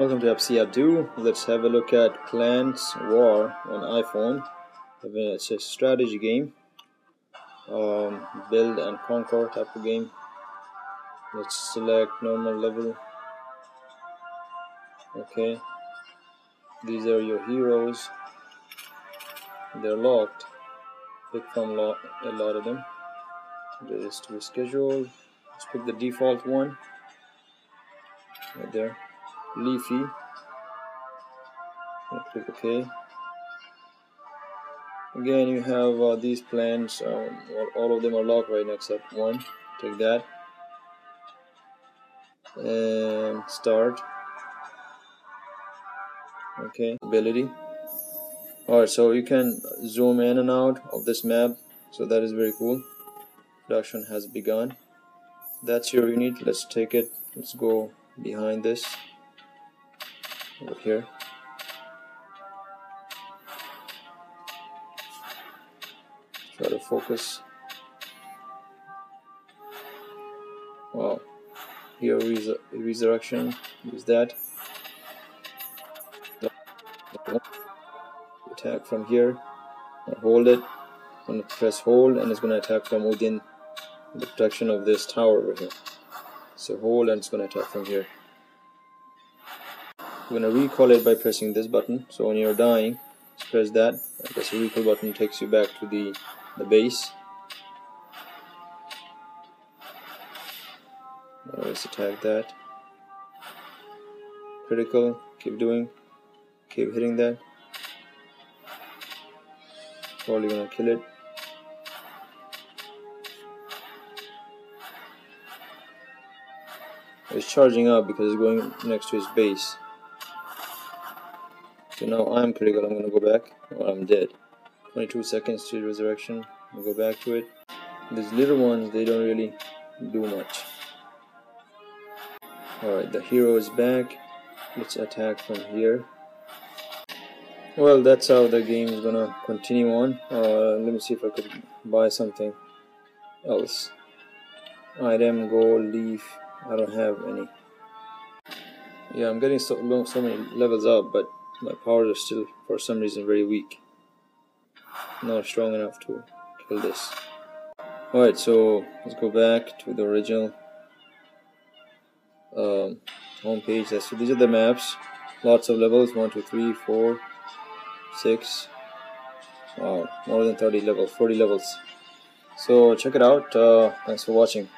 Welcome to AppSeeAppDo. Let's have a look at Clans War on iPhone. It's a strategy game, build and conquer type of game. Let's select normal level. Okay, these are your heroes. They're locked. Pick from a lot of them. There is to be scheduled. Let's pick the default one. Right there. Leafy. Click OK. Again, you have these plans. All of them are locked right now except one. Take that and start. Okay. Ability. Alright, so you can zoom in and out of this map, so that is very cool. Production has begun. That's your unit. Let's take it. Let's go behind this. Over here. Try to focus. Wow. Here, resurrection. Use that. Attack from here. And hold it. I'm going to press hold, and it's going to attack from within the protection of this tower over here. So hold, and it's going to attack from here. We're going to recall it by pressing this button. So when you're dying, just press that. Press the recall button, takes you back to the base. Now let's attack that. Critical, keep doing, keep hitting that. Probably going to kill it. It's charging up because it's going next to his base. So now I'm critical, I'm going to go back, or I'm dead. 22 seconds to resurrection, I'll go back to it. These little ones, they don't really do much. Alright, the hero is back, let's attack from here. Well, that's how the game is going to continue on. Let me see if I could buy something else. Item, gold, leaf, I don't have any. Yeah, I'm getting so many levels up, but my powers are still, for some reason, very weak. Not strong enough to kill this. Alright, so let's go back to the original homepage. So these are the maps. Lots of levels. 1, 2, 3, 4, 6. Wow, more than 30 levels. 40 levels. So check it out. Thanks for watching.